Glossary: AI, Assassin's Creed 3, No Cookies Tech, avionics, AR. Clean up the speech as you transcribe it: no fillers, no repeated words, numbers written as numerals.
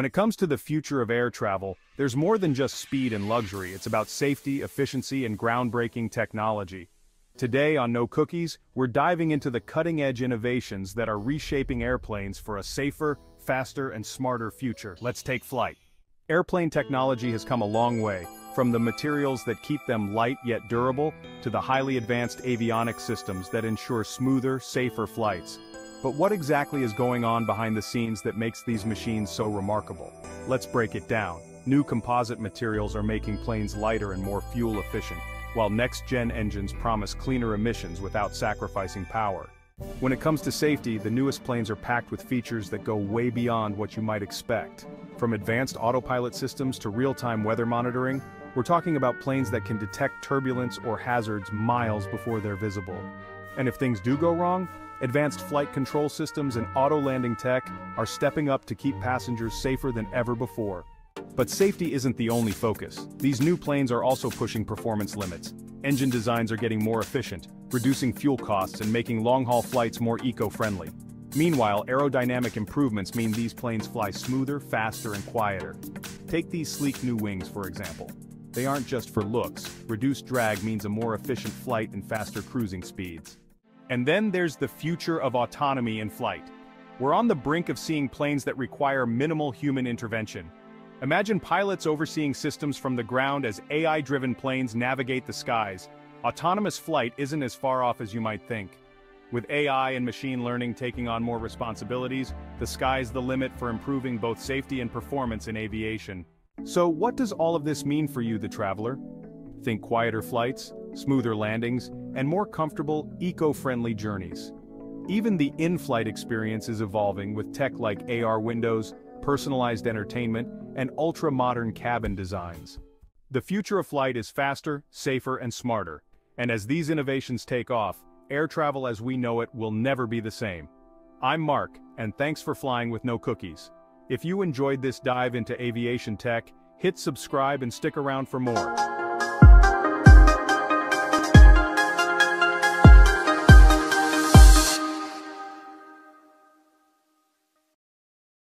When it comes to the future of air travel, there's more than just speed and luxury. It's about safety, efficiency, and groundbreaking technology. Today on No Cookies, we're diving into the cutting-edge innovations that are reshaping airplanes for a safer, faster, and smarter future. Let's take flight. Airplane technology has come a long way, from the materials that keep them light yet durable, to the highly advanced avionics systems that ensure smoother, safer flights. But what exactly is going on behind the scenes that makes these machines so remarkable? Let's break it down. New composite materials are making planes lighter and more fuel-efficient, while next-gen engines promise cleaner emissions without sacrificing power. When it comes to safety, the newest planes are packed with features that go way beyond what you might expect. From advanced autopilot systems to real-time weather monitoring, we're talking about planes that can detect turbulence or hazards miles before they're visible. And if things do go wrong, advanced flight control systems and auto-landing tech are stepping up to keep passengers safer than ever before. But safety isn't the only focus. These new planes are also pushing performance limits. Engine designs are getting more efficient, reducing fuel costs and making long-haul flights more eco-friendly. Meanwhile, aerodynamic improvements mean these planes fly smoother, faster, and quieter. Take these sleek new wings, for example. They aren't just for looks. Reduced drag means a more efficient flight and faster cruising speeds. And then there's the future of autonomy in flight. We're on the brink of seeing planes that require minimal human intervention. Imagine pilots overseeing systems from the ground as AI-driven planes navigate the skies. Autonomous flight isn't as far off as you might think. With AI and machine learning taking on more responsibilities, the sky's the limit for improving both safety and performance in aviation. So what does all of this mean for you, the traveler? Think quieter flights, smoother landings, and more comfortable, eco-friendly journeys. Even the in-flight experience is evolving with tech like AR windows, personalized entertainment, and ultra-modern cabin designs. The future of flight is faster, safer, and smarter. And as these innovations take off, air travel as we know it will never be the same. I'm Mark, and thanks for flying with No Cookies. If you enjoyed this dive into aviation tech, hit subscribe and stick around for more.